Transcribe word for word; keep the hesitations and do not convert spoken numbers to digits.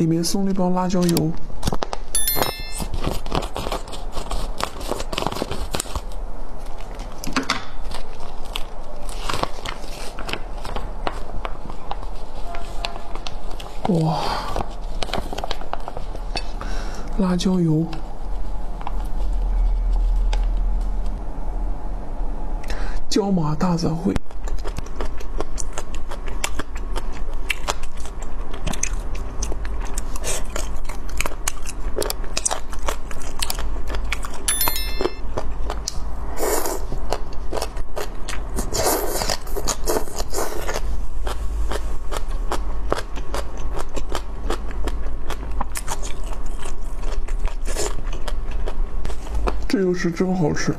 里面送了一包辣椒油。哇，辣椒油，椒麻大杂烩。 这个是真好吃。